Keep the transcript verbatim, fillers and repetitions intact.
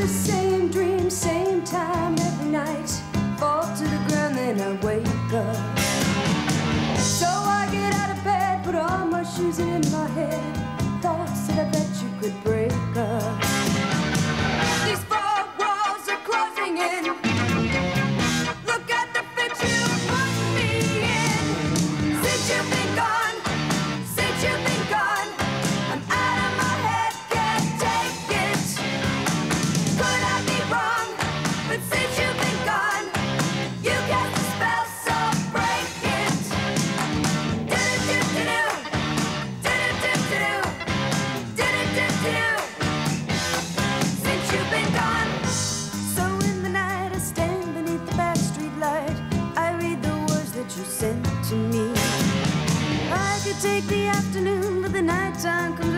the same dream, same time every night. Fall to the ground, then I wake up. So I get out of bed, put all my shoes in my head. Thoughts that I bet you could break up. These four walls are closing in. Look at the fit you put me in. Since you've been gone, since you've been gone, I'm out of my head, can't take it. Could I be wrong? But since you've been gone, you cast a spell, so break it. Do-do-do-do-do, do-do-do-do-do, do-do-do-do-do. Sent to me. I could take the afternoon, but the nighttime comes.